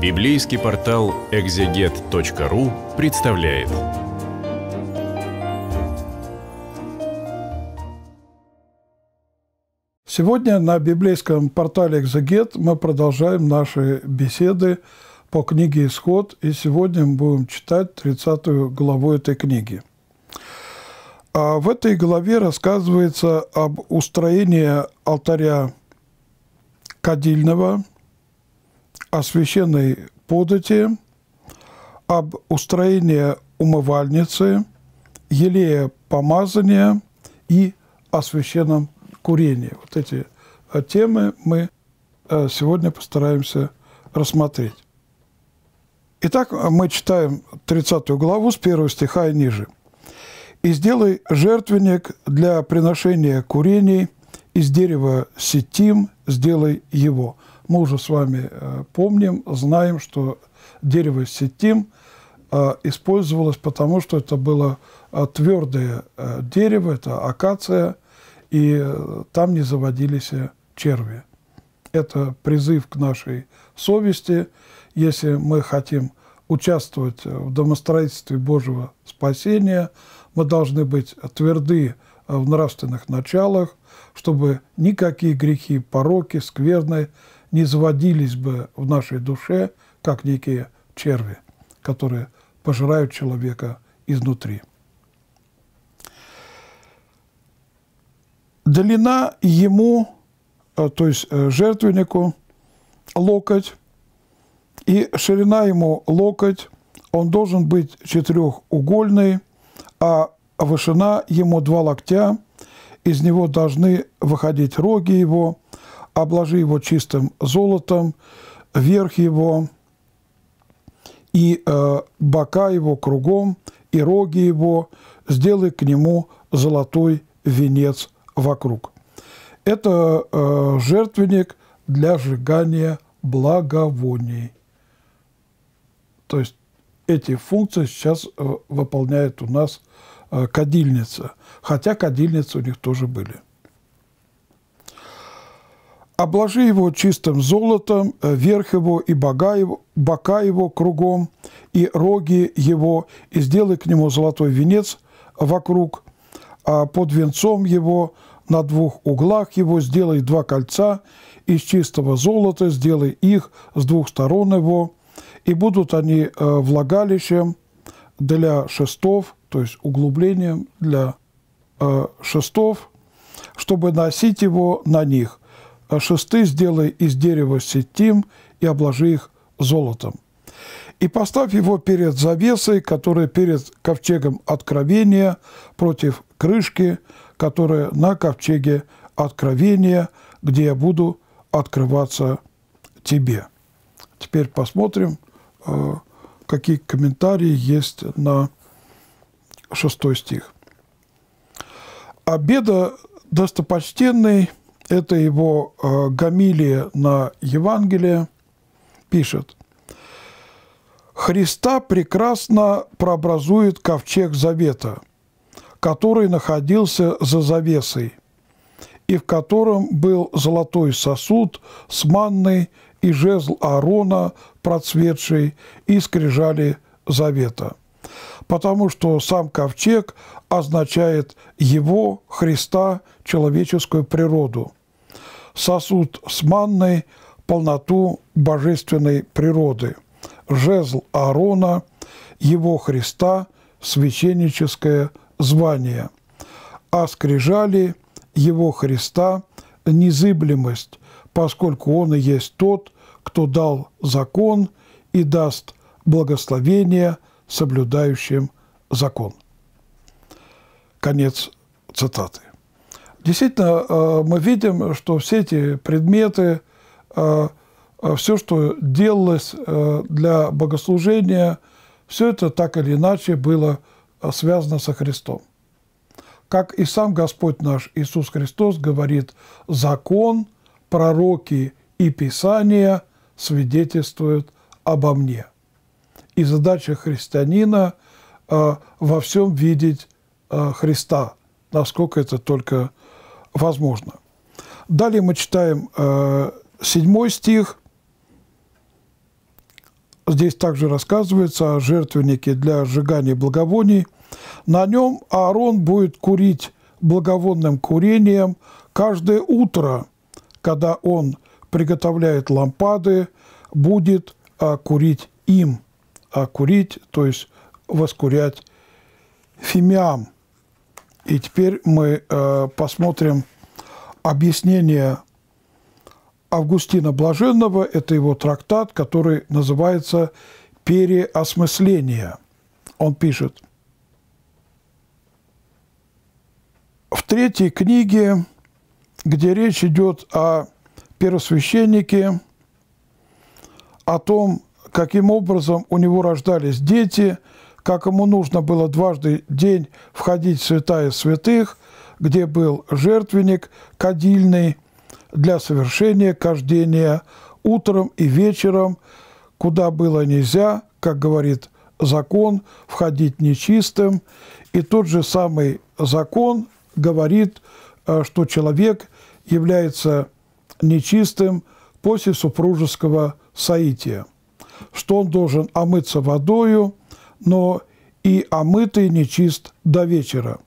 Библейский портал экзегет.ру представляет. Сегодня на библейском портале «Экзегет» мы продолжаем наши беседы по книге «Исход», и сегодня мы будем читать 30 главу этой книги. А в этой главе рассказывается об устроении алтаря кадильного, о священной подати, об устроении умывальницы, елея помазания и о священном курении. Вот эти темы мы сегодня постараемся рассмотреть. Итак, мы читаем 30 главу с 1 стиха и ниже. «И сделай жертвенник для приношения курений, из дерева ситим сделай его». Мы уже с вами помним, знаем, что дерево ситим использовалось, потому что это было твердое дерево, это акация, и там не заводились черви. Это призыв к нашей совести. Если мы хотим участвовать в домостроительстве Божьего спасения, мы должны быть тверды в нравственных началах, чтобы никакие грехи, пороки, скверны не заводились бы в нашей душе, как некие черви, которые пожирают человека изнутри. Длина ему, то есть жертвеннику, локоть, и ширина ему локоть, он должен быть четырехугольный, а вышина ему 2 локтя, из него должны выходить роги его, обложи его чистым золотом, верх его и бока его кругом, и роги его, сделай к нему золотой венец вокруг. Это жертвенник для сжигания благовоний. То есть эти функции сейчас выполняет у нас кадильница, хотя кадильницы у них тоже были. «Обложи его чистым золотом, верх его и бока его кругом, и роги его, и сделай к нему золотой венец вокруг, а под венцом его на 2 углах его сделай 2 кольца, из чистого золота сделай их с 2 сторон его, и будут они влагалищем для шестов, то есть углублением для шестов, чтобы носить его на них. Шесты сделай из дерева ситим и обложи их золотом. И поставь его перед завесой, которая перед ковчегом откровения, против крышки, которая на ковчеге откровения, где я буду открываться тебе». Теперь посмотрим, какие комментарии есть на 6 стих. «Беда Достопочтенный». Это его гомилия на Евангелие, пишет: «Христа прекрасно прообразует ковчег Завета, который находился за завесой, и в котором был золотой сосуд с манной и жезл Аарона, процветший, и скрижали Завета. Потому что сам ковчег означает его, Христа, человеческую природу. Сосуд с манной – полноту божественной природы. Жезл Аарона – его Христа, священническое звание. А скрижали – его Христа, незыблемость, поскольку он и есть тот, кто дал закон и даст благословение соблюдающим закон». Конец цитаты. Действительно, мы видим, что все эти предметы, все, что делалось для богослужения, все это так или иначе было связано со Христом. Как и сам Господь наш Иисус Христос говорит: «Закон, пророки и Писания свидетельствуют обо мне». И задача христианина во всем видеть Христа, насколько это только возможно. Далее мы читаем 7 стих. Здесь также рассказывается о жертвеннике для сжигания благовоний. На нем Аарон будет курить благовонным курением каждое утро, когда он приготовляет лампады, будет курить им. Курить, то есть воскурять фимиам. И теперь мы посмотрим объяснение Августина Блаженного. Это его трактат, который называется «Переосмысление». Он пишет: в третьей книге, где речь идет о первосвященнике, о том, каким образом у него рождались дети, как ему нужно было дважды в день входить в святая святых, где был жертвенник кадильный для совершения кождения утром и вечером, куда было нельзя, как говорит закон, входить нечистым. И тот же самый закон говорит, что человек является нечистым после супружеского соития, что он должен омыться водою, но и омытый нечист до вечера.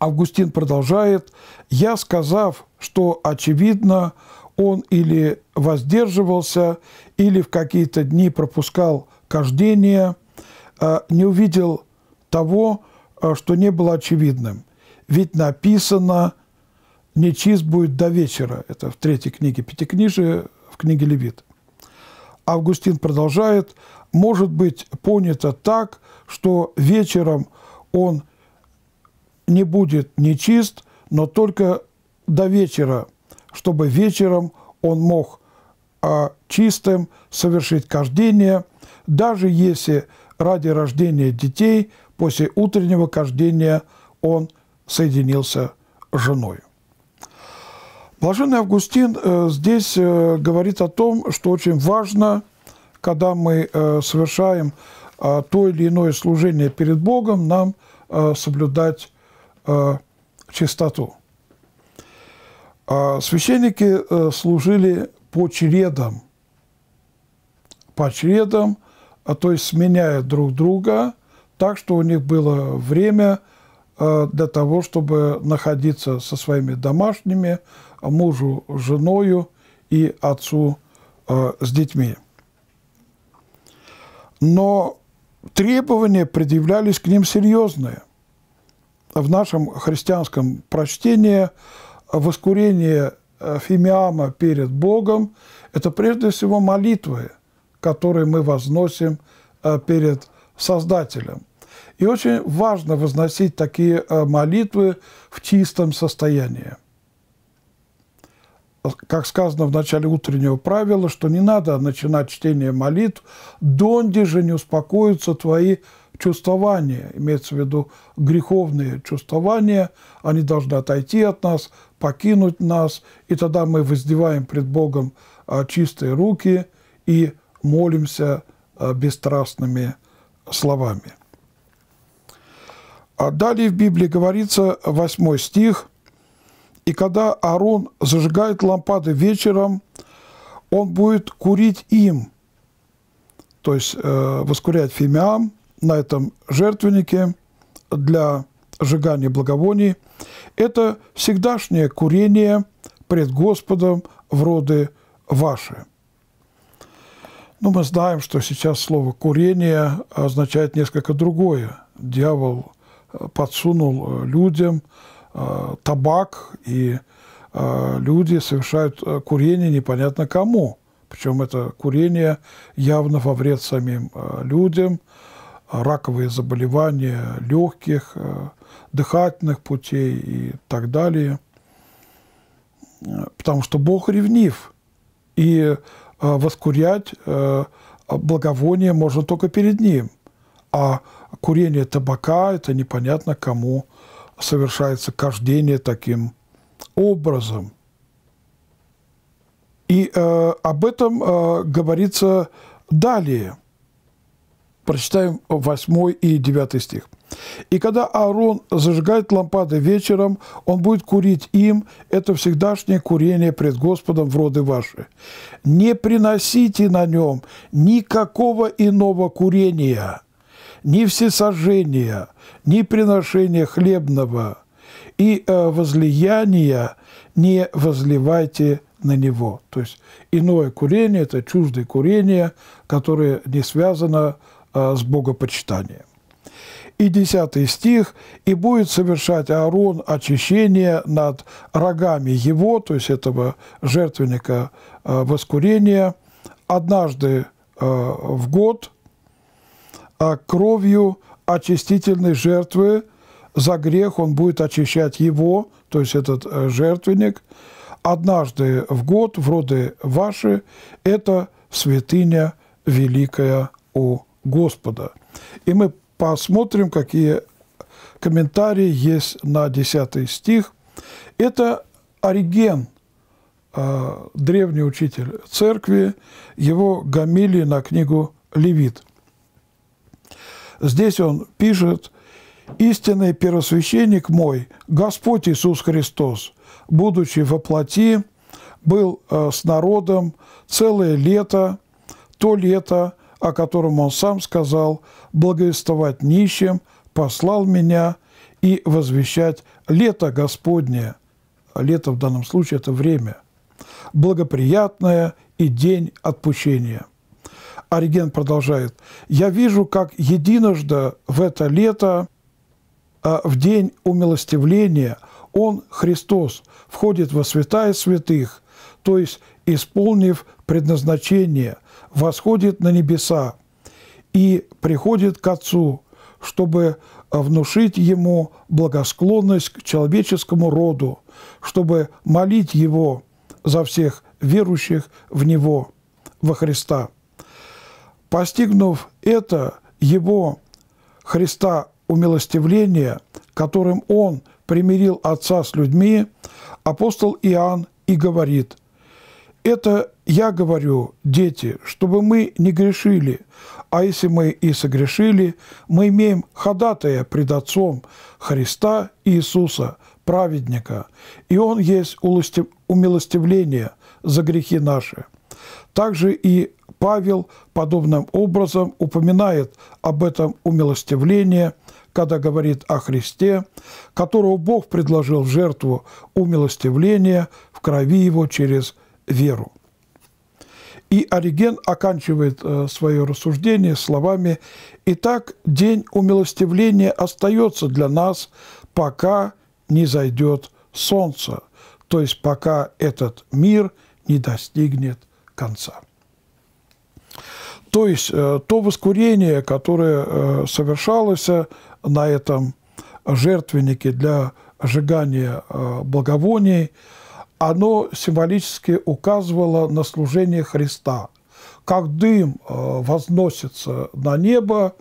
Августин продолжает: «Я, сказав, что очевидно, он или воздерживался, или в какие-то дни пропускал кождение, не увидел того, что не было очевидным. Ведь написано: нечист будет до вечера». Это в третьей книге Пятикнижия, в книге Левит. Августин продолжает: может быть понято так, что вечером он не будет нечист, но только до вечера, чтобы вечером он мог чистым совершить кождение, даже если ради рождения детей после утреннего кождения он соединился с женой. Блаженный Августин здесь говорит о том, что очень важно, когда мы совершаем то или иное служение перед Богом, нам соблюдать чистоту. Священники служили по чередам, то есть сменяя друг друга, так что у них было время для того, чтобы находиться со своими домашними, мужу с женою и отцу с детьми. Но требования предъявлялись к ним серьезные. В нашем христианском прочтении воскурение фимиама перед Богом – это прежде всего молитвы, которые мы возносим перед Создателем. И очень важно возносить такие молитвы в чистом состоянии. Как сказано в начале утреннего правила, что не надо начинать чтение молитв, донди же не успокоятся твои чувствования, имеется в виду греховные чувствования, они должны отойти от нас, покинуть нас, и тогда мы воздеваем пред Богом чистые руки и молимся бесстрастными словами. Далее в Библии говорится 8 стих: «И когда Аарон зажигает лампады вечером, он будет курить им», то есть воскурять фимиам на этом жертвеннике для сжигания благовоний. Это всегдашнее курение пред Господом в роды ваши. Ну, мы знаем, что сейчас слово «курение» означает несколько другое. Дьявол подсунул людям табак, и люди совершают курение непонятно кому. Причем это курение явно во вред самим людям, раковые заболевания легких, дыхательных путей и так далее. Потому что Бог ревнив, и воскурять благовоние можно только перед Ним. А курение табака – это непонятно кому совершается кождение таким образом. И об этом говорится далее. Прочитаем 8 и 9 стих. И когда Аарон зажигает лампады вечером, он будет курить им. Это всегдашнее курение пред Господом в роды ваши. Не приносите на нем никакого иного курения, ни всесожжения, ни приношения хлебного, и возлияния не возливайте на него. То есть иное курение – это чуждое курение, которое не связано с богопочитанием. И 10 стих: «И будет совершать Аарон очищение над рогами его», то есть этого жертвенника воскурения, «однажды в год кровью очистительной жертвы за грех он будет очищать его», то есть этот жертвенник, «однажды в год в роды ваши, это святыня великая у Господа». И мы посмотрим, какие комментарии есть на 10 стих. Это Ориген, древний учитель церкви, его гомилии на книгу «Левит». Здесь он пишет: «Истинный первосвященник мой, Господь Иисус Христос, будучи во плоти, был с народом целое лето, то лето, о котором он сам сказал: благовествовать нищим послал меня и возвещать лето Господне». Лето в данном случае – это время. «Благоприятное и день отпущения». Ориген продолжает: «Я вижу, как единожды в это лето, в день умилостивления, он, Христос, входит во святая святых, то есть, исполнив предназначение, восходит на небеса и приходит к Отцу, чтобы внушить Ему благосклонность к человеческому роду, чтобы молить Его за всех верующих в Него, во Христа. Постигнув это, Его, Христа, умилостивление, которым Он примирил Отца с людьми, апостол Иоанн и говорит: это я говорю, дети, чтобы мы не грешили, а если мы и согрешили, мы имеем ходатая пред Отцом, Христа Иисуса, праведника, и Он есть умилостивление за грехи наши». Также и Павел подобным образом упоминает об этом умилостивлении, когда говорит о Христе, которого Бог предложил в жертву умилостивления в крови Его через веру. И Ориген оканчивает свое рассуждение словами: «Итак, день умилостивления остается для нас, пока не зайдет солнце», то есть пока этот мир не достигнет конца. То есть то воскурение, которое совершалось на этом жертвеннике для сжигания благовоний, оно символически указывало на служение Христа. Как дым возносится на небо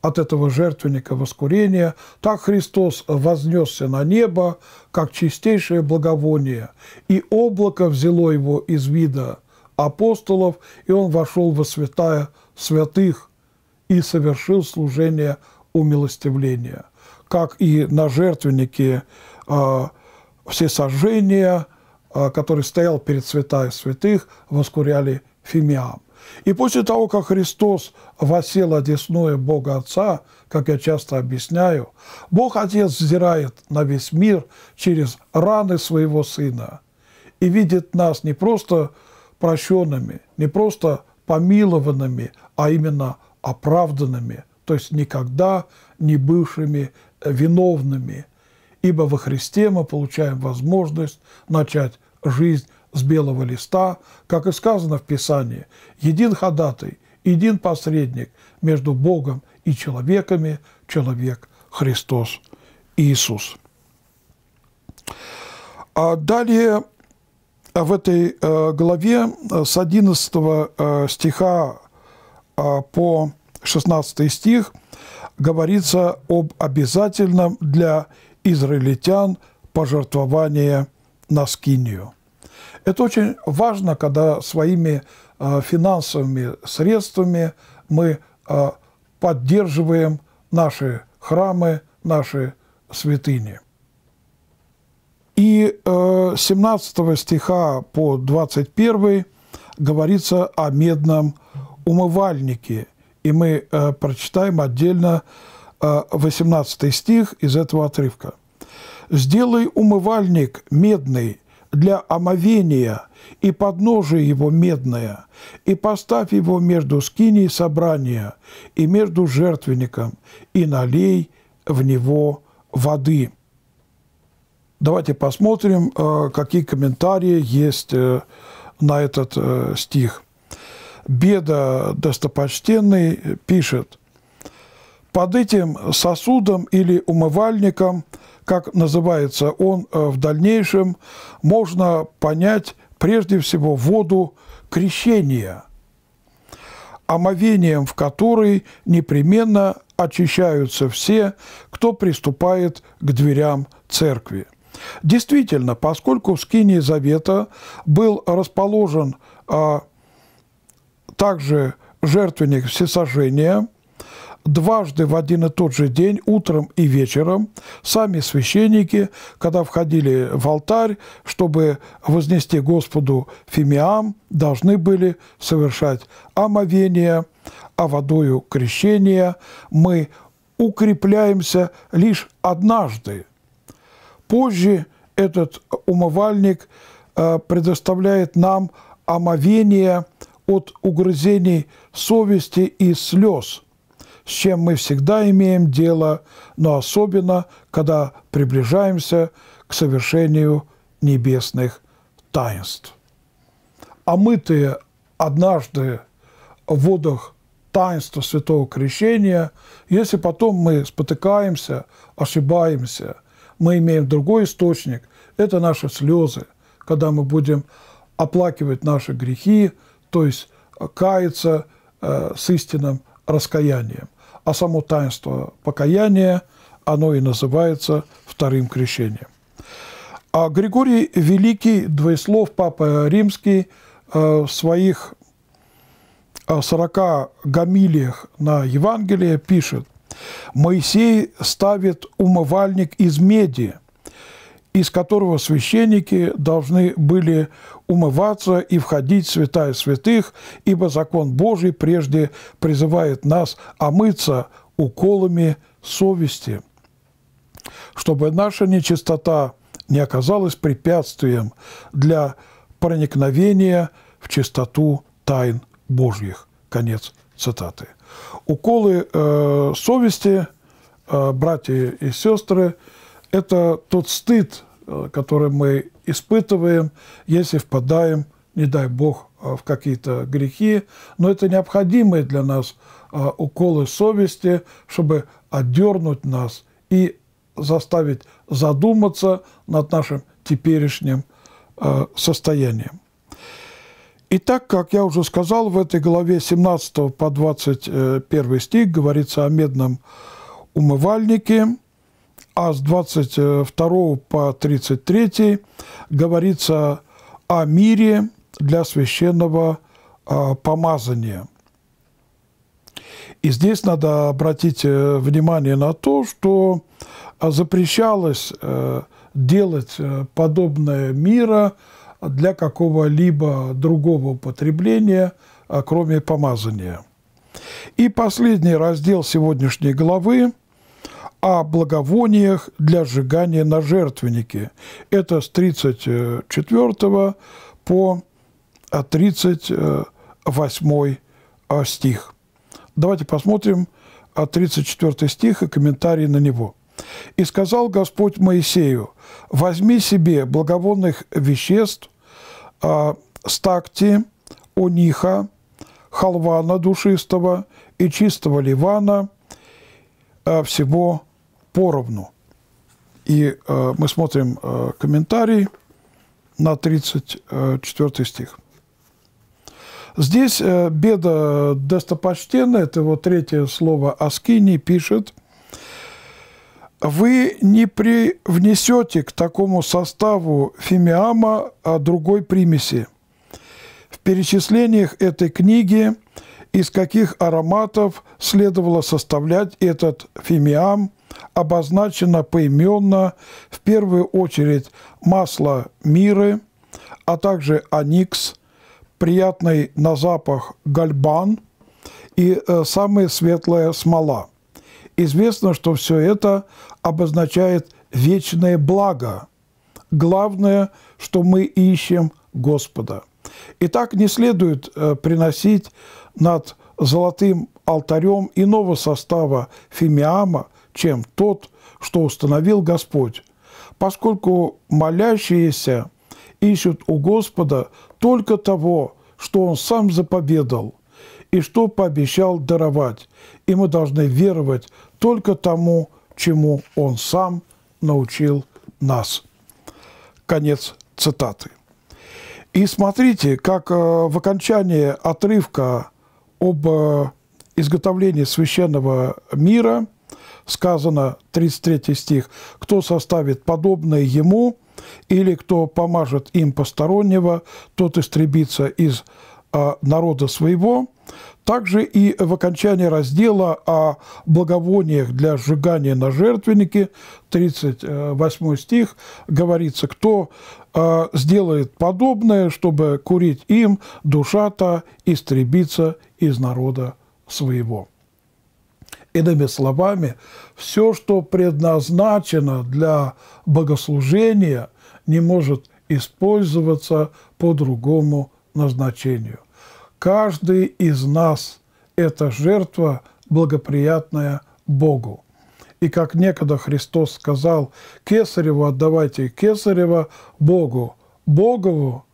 от этого жертвенника воскурения, так Христос вознесся на небо, как чистейшее благовоние, и облако взяло его из вида апостолов, и он вошел во святая святых и совершил служение умилостивления. Как и на жертвеннике всесожжения, который стоял перед святая святых, воскуряли фимиам. И после того, как Христос воссел одесную Бога Отца, как я часто объясняю, Бог Отец взирает на весь мир через раны Своего Сына и видит нас не просто прощенными, не просто помилованными, а именно оправданными, то есть никогда не бывшими виновными, ибо во Христе мы получаем возможность начать жизнь с белого листа, как и сказано в Писании: «Един ходатай, един посредник между Богом и человеками, человек Христос Иисус». А далее в этой главе с 11 стиха по 16 стих говорится об обязательном для израильтян пожертвовании на скинию. Это очень важно, когда своими финансовыми средствами мы поддерживаем наши храмы, наши святыни. И с 17 стиха по 21 говорится о медном умывальнике. И мы прочитаем отдельно 18 стих из этого отрывка. «Сделай умывальник медный для омовения, и подножие его медное, и поставь его между скиней собрания и между жертвенником, и налей в него воды». Давайте посмотрим, какие комментарии есть на этот стих. Беда Достопочтенный пишет: «Под этим сосудом или умывальником, как называется он в дальнейшем, можно понять прежде всего воду крещения, омовением в которой непременно очищаются все, кто приступает к дверям церкви». Действительно, поскольку в скинии Завета был расположен также жертвенник всесожжения, дважды в один и тот же день, утром и вечером, сами священники, когда входили в алтарь, чтобы вознести Господу фимиам, должны были совершать омовение, а водою крещения мы укрепляемся лишь однажды. Позже этот умывальник предоставляет нам омовение от угрызений совести и слез, с чем мы всегда имеем дело, но особенно, когда приближаемся к совершению небесных таинств. Омытые однажды в водах таинства святого крещения, если потом мы спотыкаемся, ошибаемся, мы имеем другой источник – это наши слезы, когда мы будем оплакивать наши грехи, то есть каяться с истинным раскаянием. А само таинство покаяния, оно и называется вторым крещением. А Григорий Великий, двоеслов, Папа Римский, в своих 40 гамилиях на Евангелие пишет: «Моисей ставит умывальник из меди, из которого священники должны были умываться и входить в святая святых, ибо закон Божий прежде призывает нас омыться уколами совести, чтобы наша нечистота не оказалась препятствием для проникновения в чистоту тайн Божьих». Конец цитаты. Уколы совести, братья и сестры, это тот стыд, который мы испытываем, если впадаем, не дай Бог, в какие-то грехи, но это необходимые для нас уколы совести, чтобы отдернуть нас и заставить задуматься над нашим теперешним состоянием. И так, как я уже сказал, в этой главе 17 по 21 стих говорится о медном умывальнике, а с 22 по 33 говорится о мире для священного помазания. И здесь надо обратить внимание на то, что запрещалось делать подобное мира для какого-либо другого употребления, кроме помазания. И последний раздел сегодняшней главы о благовониях для сжигания на жертвеннике. Это с 34 по 38 стих. Давайте посмотрим 34 стих и комментарии на него. «И сказал Господь Моисею: возьми себе благовонных веществ, стакти, ониха, халвана душистого и чистого ливана, всего поровну». И мы смотрим комментарий на 34 стих. Здесь Беда Достопочтенный, это его третье слово о скинии, пишет: «Вы не привнесете к такому составу фимиама другой примеси. В перечислениях этой книги из каких ароматов следовало составлять этот фимиам, обозначено поименно, в первую очередь масло миры, а также аникс, приятный на запах гальбан и самая светлая смола. Известно, что все это обозначает вечное благо. Главное, что мы ищем Господа. Итак, не следует приносить над золотым алтарем иного состава фимиама, чем тот, что установил Господь, поскольку молящиеся ищут у Господа только того, что Он сам заповедал и что пообещал даровать, и мы должны веровать только тому, чему Он сам научил нас». Конец цитаты. И смотрите, как в окончании отрывка об изготовлении священного мира сказано, 33 стих, «Кто составит подобное ему, или кто помажет им постороннего, тот истребится из народа своего». Также и в окончании раздела о благовониях для сжигания на жертвеннике, 38 стих, говорится, кто сделает подобное, чтобы курить им, душа-то истребится из народа своего. Иными словами, все, что предназначено для богослужения, не может использоваться по другому назначению. Каждый из нас – это жертва, благоприятная Богу. И как некогда Христос сказал, «Кесареву отдавайте кесарево, Богу Богову»,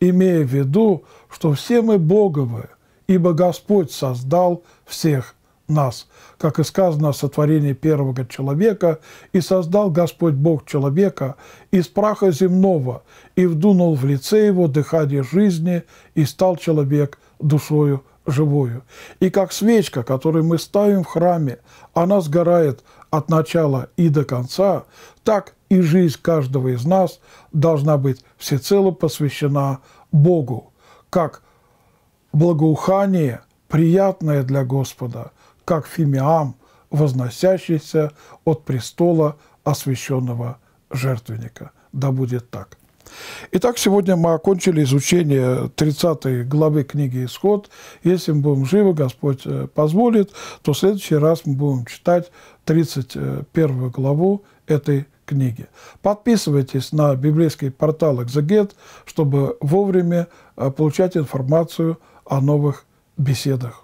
имея в виду, что все мы Боговы, ибо Господь создал всех нас. Как и сказано о сотворении первого человека, «И создал Господь Бог человека из праха земного, и вдунул в лице его дыхание жизни, и стал человек душою живою». И как свечка, которую мы ставим в храме, она сгорает от начала и до конца, так и жизнь каждого из нас должна быть всецело посвящена Богу, как благоухание, приятное для Господа, как фимиам, возносящийся от престола освященного жертвенника. Да будет так. Итак, сегодня мы окончили изучение 30 главы книги «Исход». Если мы будем живы, Господь позволит, то в следующий раз мы будем читать 31 главу этой книги. Подписывайтесь на библейский портал «Экзегет», чтобы вовремя получать информацию о новых беседах.